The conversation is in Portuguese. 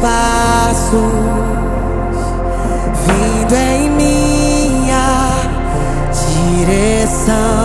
passos, vindo em minha direção.